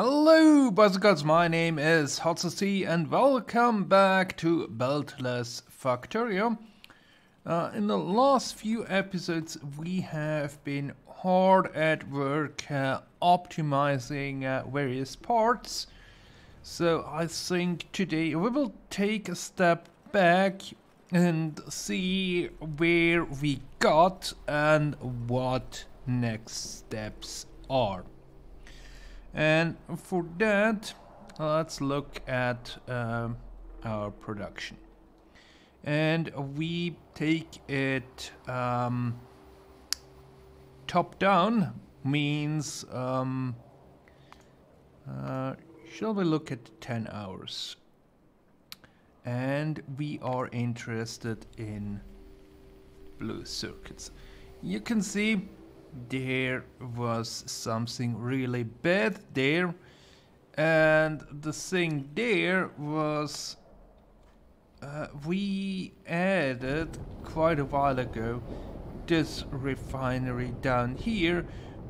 Hello Bicycles, my name is HotzC and welcome back to Beltless Factorio. In the last few episodes we have been hard at work optimizing various parts. So I think today we will take a step back and see where we got and what next steps are. And for that, let's look at our production. And we take it top down, means, shall we look at 10 hours? And we are interested in blue circuits. You can see there was something really bad there, and the thing there was we added quite a while ago this refinery down here,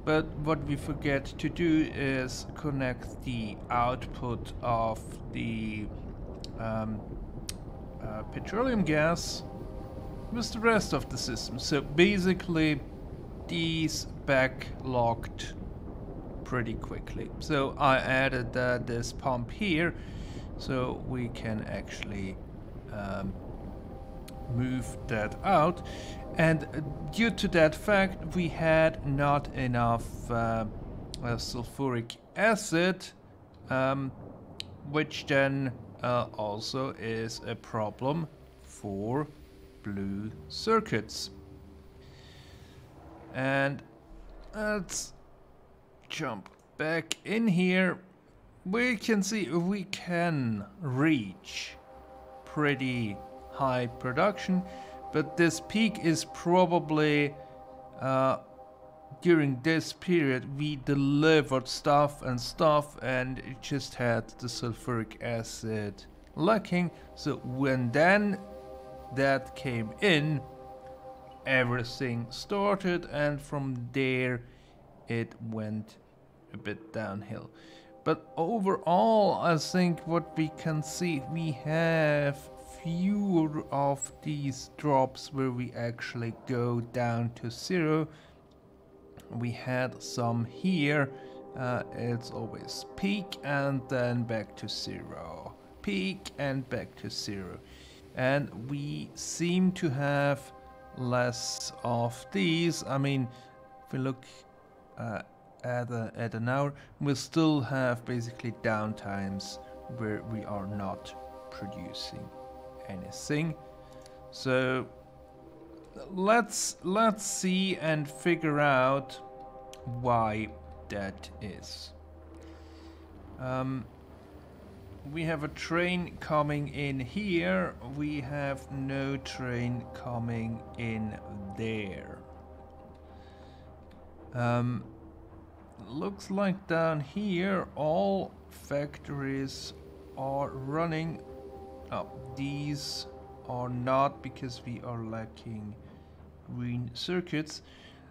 but what we forget to do is connect the output of the petroleum gas with the rest of the system. So basically these backlogged pretty quickly. So I added this pump here so we can actually move that out, and due to that fact we had not enough sulfuric acid, which then also is a problem for blue circuits. And let's jump back in here. We can see we can reach pretty high production, but this peak is probably during this period we delivered stuff and it just had the sulfuric acid lacking. So when then that came in, everything started, and from there it went a bit downhill. But overall I think what we can see, we have fewer of these drops where we actually go down to zero. We had some here, it's always peak and then back to zero, peak and back to zero, and we seem to have less of these. I mean, if we look at an hour, we still have basically downtimes where we are not producing anything. So let's see and figure out why that is. We have a train coming in here, we have no train coming in there. Looks like down here all factories are running. Oh, these are not, because we are lacking green circuits.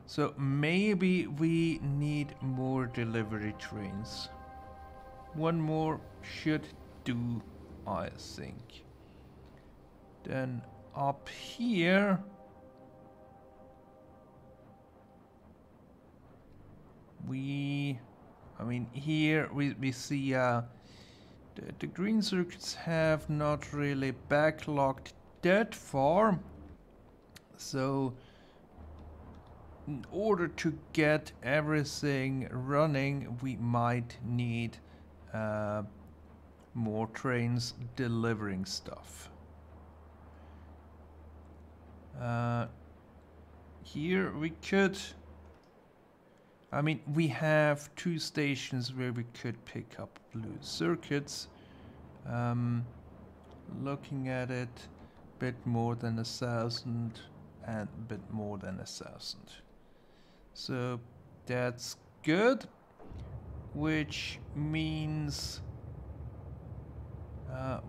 So maybe we need more delivery trains. One more should do, I think. Then up here we see the green circuits have not really backlogged that far. So in order to get everything running, we might need more trains delivering stuff. Here we could, I mean, we have two stations where we could pick up blue circuits. Looking at it, a bit more than 1,000 and a bit more than 1,000. So that's good, which means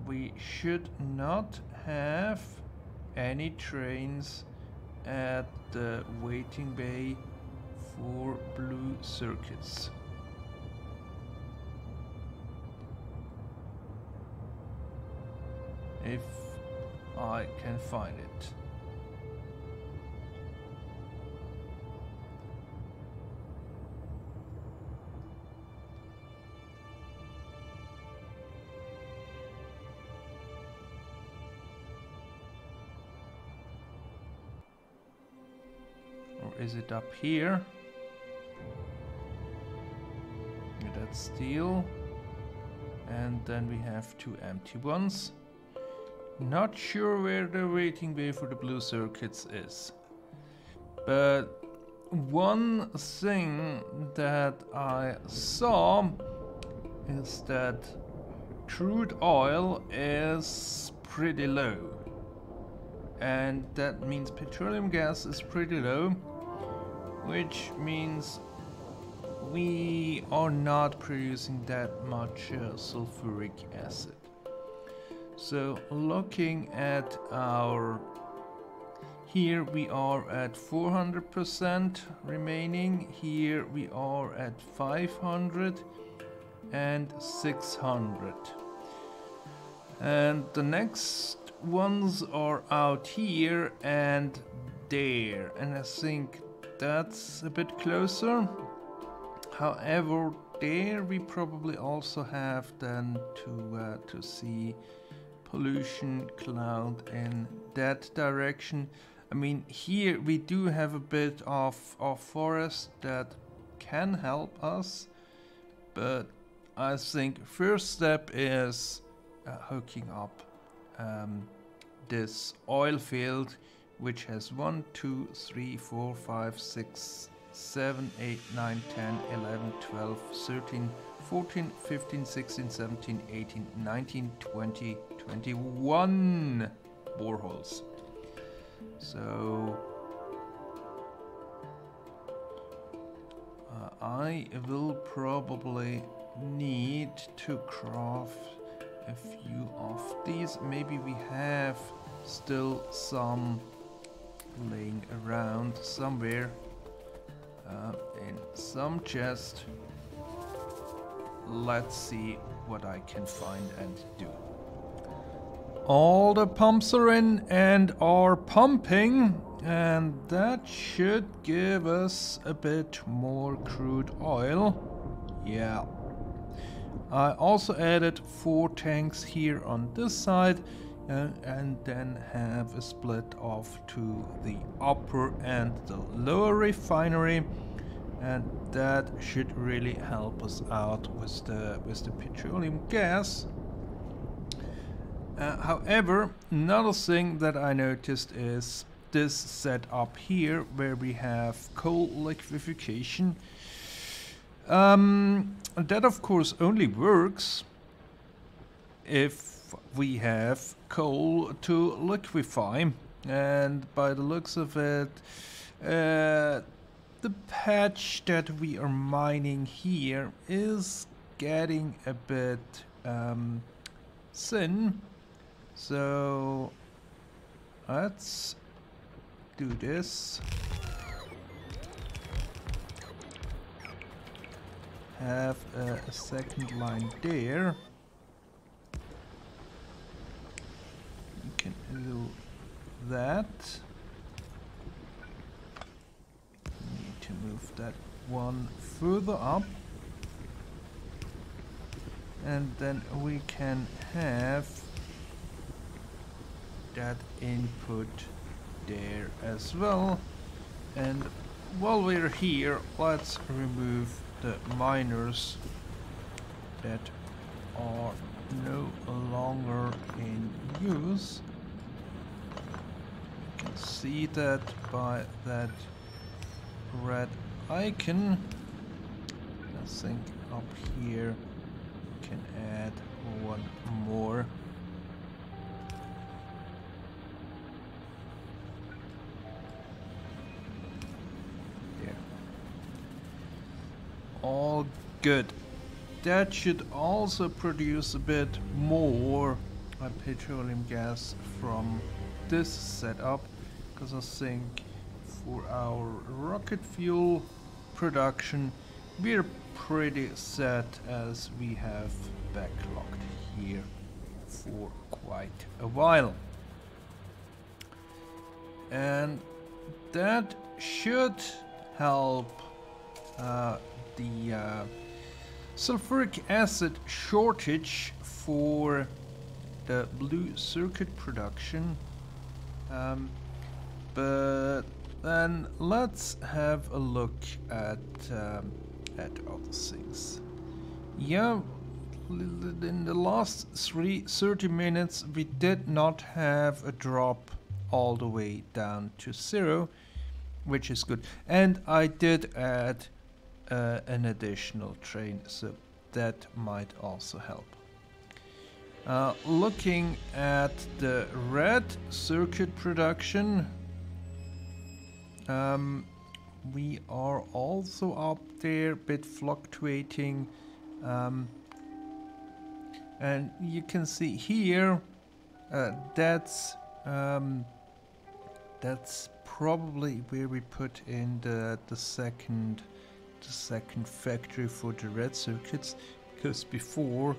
we should not have any trains at the waiting bay for blue circuits. if I can find it. Or is it up here? Yeah, that's steel. And then we have two empty ones. Not sure where the waiting bay for the blue circuits is. But one thing that I saw is that crude oil is pretty low. And that means petroleum gas is pretty low, which means we are not producing that much sulfuric acid. So looking at our, here we are at 400% remaining, here we are at 500 and 600. And the next ones are out here and there, and I think that's a bit closer. However, there we probably also have then to see pollution cloud in that direction. I mean, here we do have a bit of forest that can help us, but I think first step is hooking up this oil field, which has 1, 2, 3, 4, 5, 6, 7, 8, 9, 10, 11, 12, 13, 14, 15, 16, 17, 18, 19, 20, 21 boreholes. So I will probably need to craft a few of these. Maybe we have still some laying around somewhere. In some chest. Let's see what I can find and do. All the pumps are in and are pumping, and that should give us a bit more crude oil. Yeah. I also added 4 tanks here on this side, and then have a split off to the upper and the lower refinery, and that should really help us out with the petroleum gas. However, another thing that I noticed is this setup here where we have coal liquefaction. That of course only works if we have coal to liquefy, and by the looks of it, the patch that we are mining here is getting a bit thin. So let's do this. Have a second line there. Can do that. Need to move that one further up, and then we can have that input there as well. And while we're here, let's remove the miners that are no longer in use. You can see that by that red icon. I think up here we can add one more. There. All good. That should also produce a bit more petroleum gas from this setup, because I think for our rocket fuel production we're pretty set as we have backlogged here. for quite a while. And that should help the sulfuric acid shortage for the blue circuit production. But then let's have a look at other things. Yeah, in the last 30 minutes we did not have a drop all the way down to zero, which is good. And I did add an additional train, so that might also help. Looking at the red circuit production, we are also up there, a bit fluctuating. And you can see here, that's probably where we put in the second factory for the red circuits, because before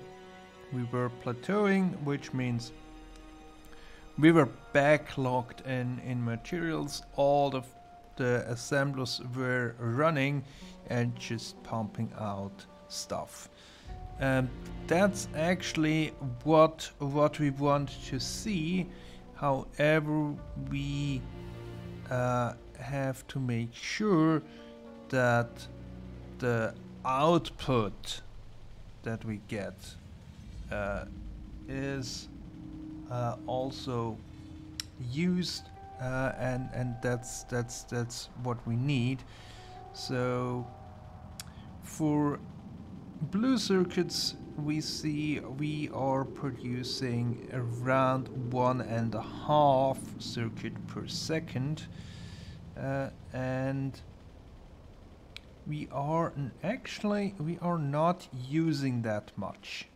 we were plateauing, which means we were backlogged in materials. All of the assemblers were running and just pumping out stuff. That's actually what we want to see. However, we have to make sure that the output that we get is also used, and that's what we need. So for blue circuits, we see we are producing around 1.5 circuit per second, and we are actually not using that much.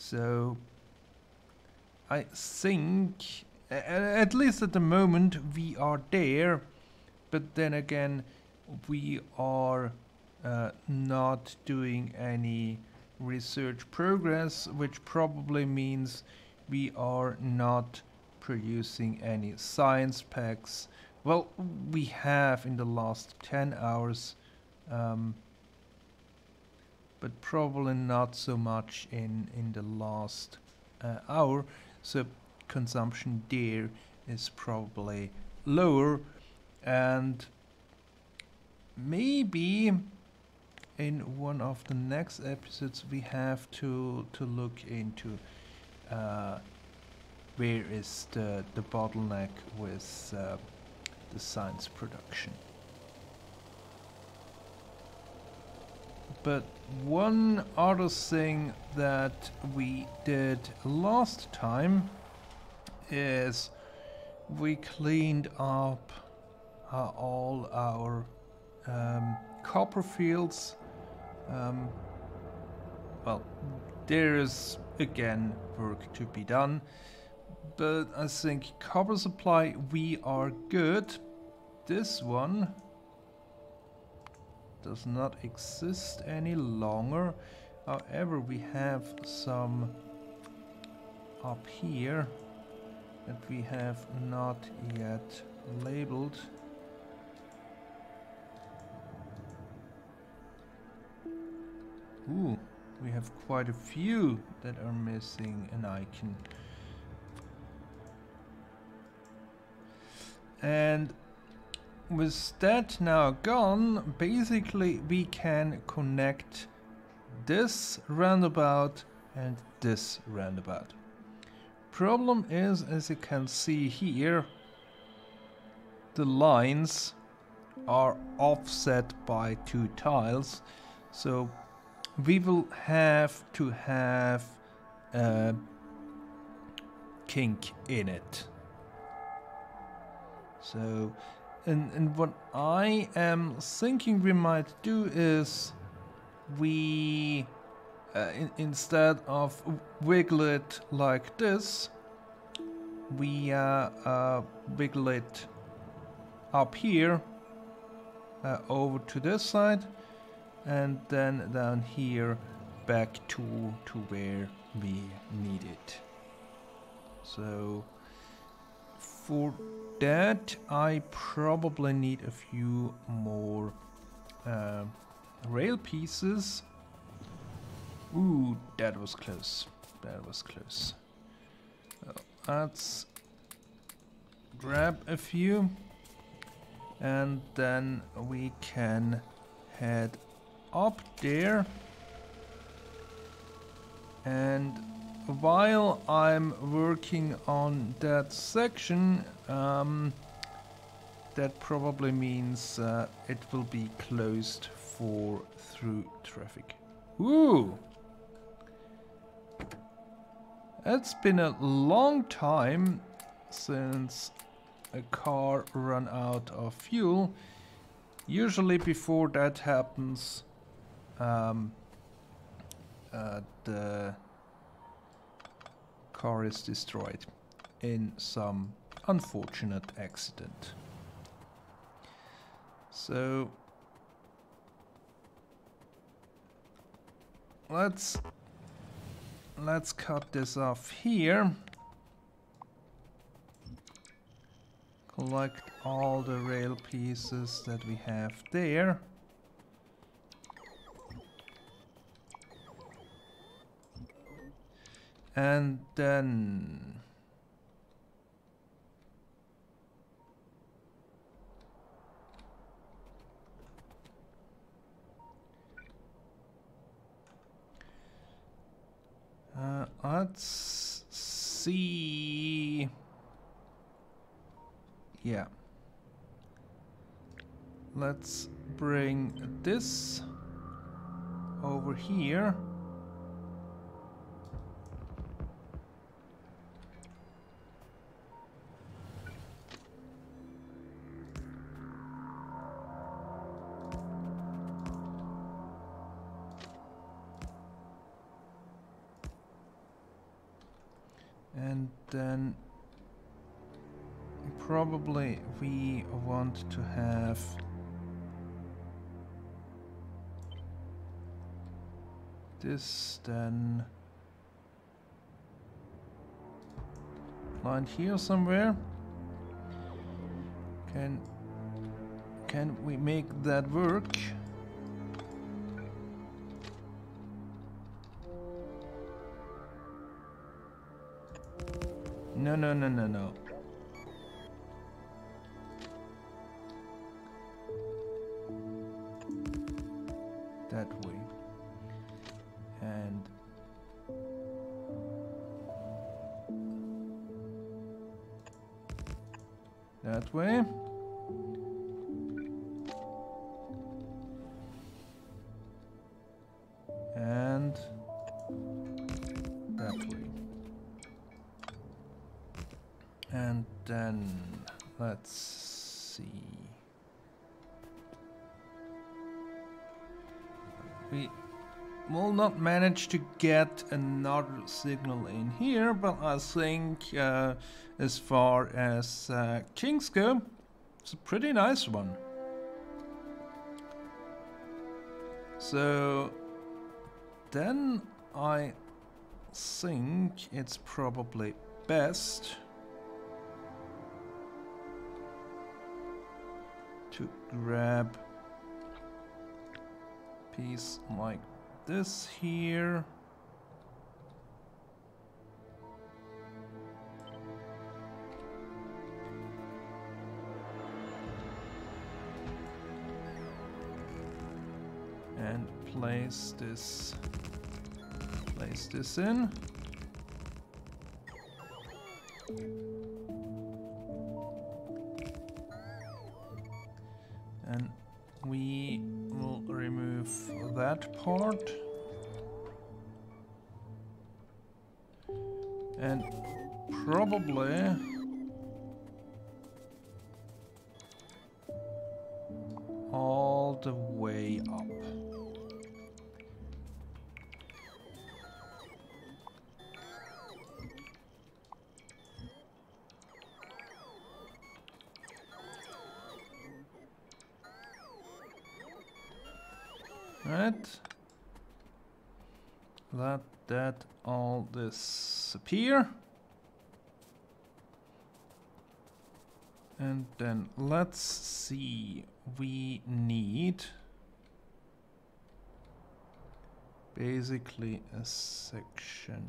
So I think, at least at the moment, we are there, but then again we are not doing any research progress, which probably means we are not producing any science packs. Well, we have in the last 10 hours, but probably not so much in the last hour, so consumption there is probably lower. And maybe in one of the next episodes we have to look into where is the bottleneck with the science production. But one other thing that we did last time is we cleaned up all our copper fields. Well, there is again work to be done, but I think copper supply, we are good. This one does not exist any longer. However, we have some up here that we have not yet labeled. Ooh, we have quite a few that are missing an icon. And with that now gone, basically we can connect this roundabout and this roundabout. Problem is, as you can see here, the lines are offset by 2 tiles, so we will have to have a kink in it. So, and what I am thinking we might do is we, instead of wiggle it like this, we wiggle it up here, over to this side, and then down here back to where we need it. So for that, I probably need a few more rail pieces. Ooh, that was close. That was close. Let's grab a few, and then we can head up there. And while I'm working on that section, that probably means it will be closed for through traffic. Ooh! It's been a long time since a car ran out of fuel. Usually before that happens, the car is destroyed in some unfortunate accident. So let's cut this off here. Collect all the rail pieces that we have there. And then let's see. Yeah. Let's bring this over here. And then probably we want to have this then lined here somewhere. Can we make that work? No, no, no, no, no. That way. And that way. And that way. And then let's see. We will not manage to get another signal in here, but I think as far as Kings go, it's a pretty nice one. So then I think it's probably best to grab a piece like this here. And place this in. And we will remove that part. And probably all the way up. let that all disappear. And then let's see, we need basically a section.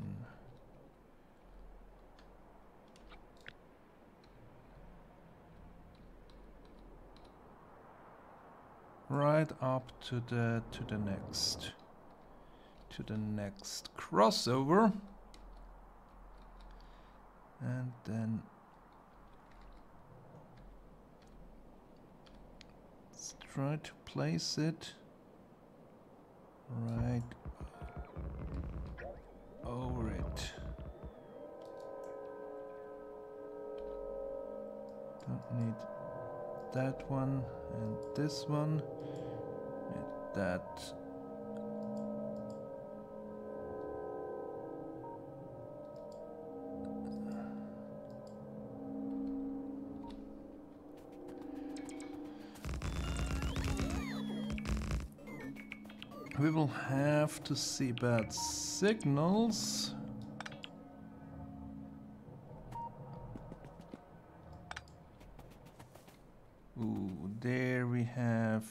Right up to the next crossover, and then let's try to place it right over it. Don't need that one and this one and that. We will have to see bad signals. Ooh, there we have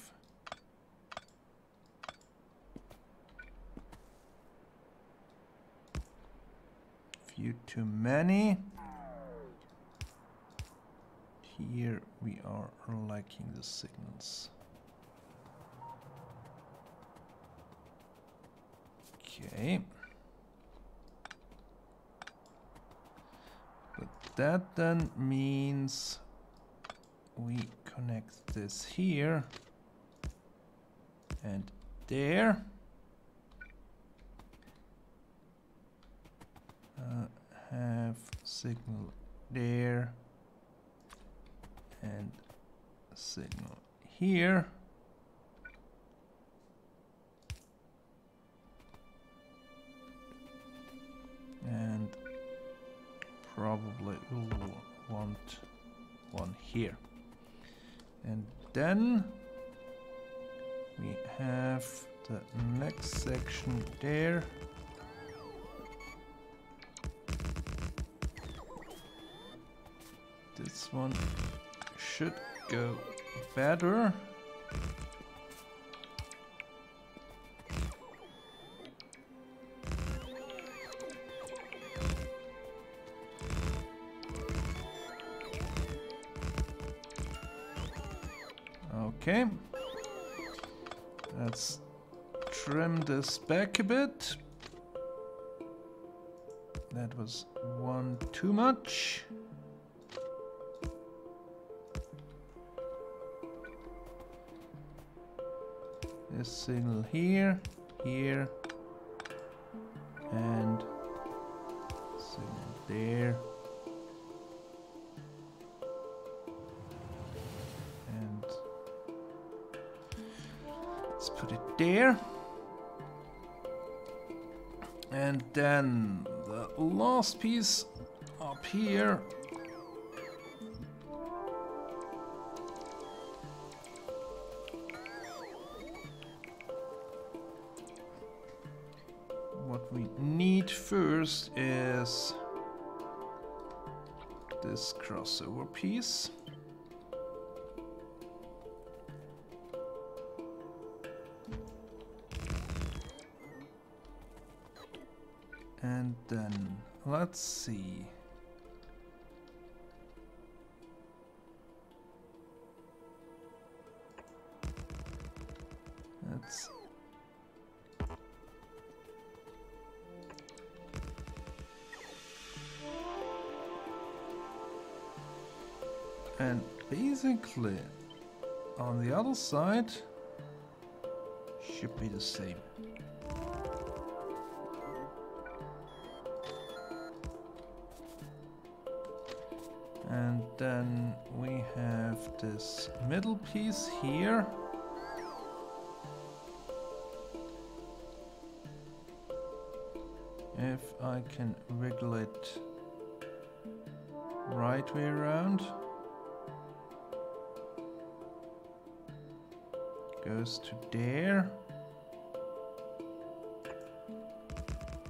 few too many. Here we are lacking the signals. Okay. But that then means we connect this here and there. Have signal there and signal here. And probably we'll want one here. And then we have the next section there. This one should go better. Okay, let's trim this back a bit. That was one too much. This signal here, here, and signal there. Put it there, and then the last piece up here. What we need first is this crossover piece. And then let's see. Let's and basically on the other side should be the same. And then we have this middle piece here. If I can wiggle it right way around, goes to there.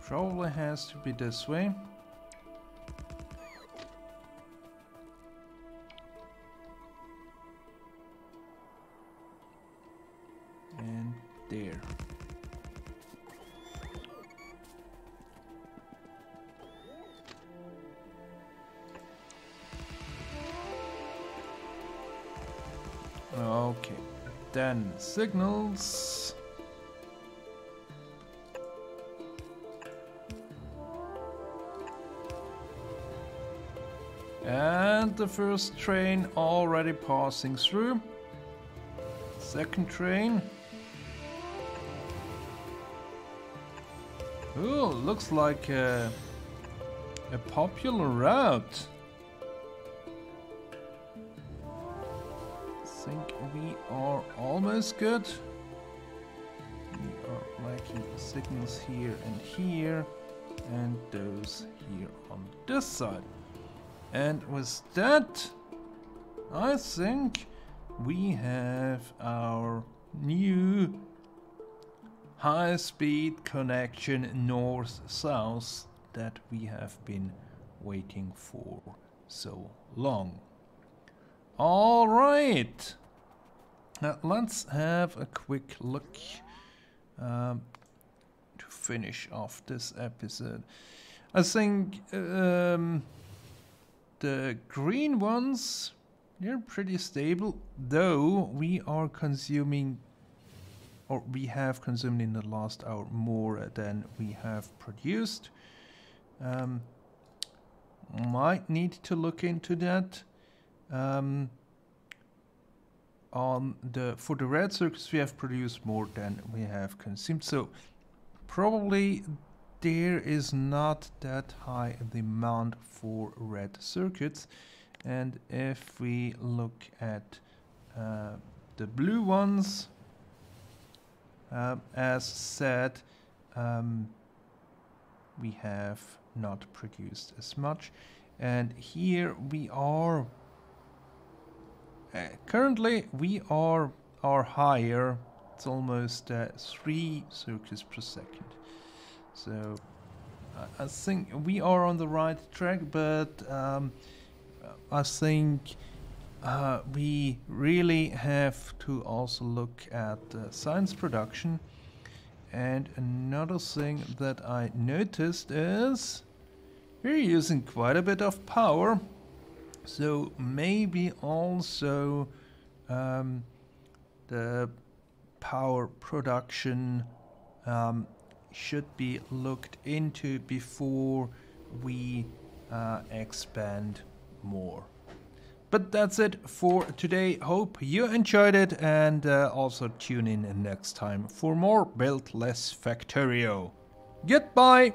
probably has to be this way. And there. Okay, then signals. And the first train already passing through. Second train. Ooh, looks like a popular route. I think we are almost good. We are making the signals here and here, and those here on this side. And with that, I think we have our new high-speed connection north-south that we have been waiting for so long. All right, now let's have a quick look to finish off this episode. I think the green ones, they're pretty stable, though we are consuming, or we have consumed in the last hour more than we have produced. Might need to look into that. For the red circuits we have produced more than we have consumed, so probably there is not that high demand for red circuits. And if we look at the blue ones, as said, we have not produced as much. And here we are, currently we are higher. It's almost 3 circuits per second. So I think we are on the right track, but I think we really have to also look at science production. And another thing that I noticed is we're using quite a bit of power, so maybe also the power production should be looked into before we expand more. But that's it for today. Hope you enjoyed it, and also tune in next time for more Beltless Factorio. Goodbye!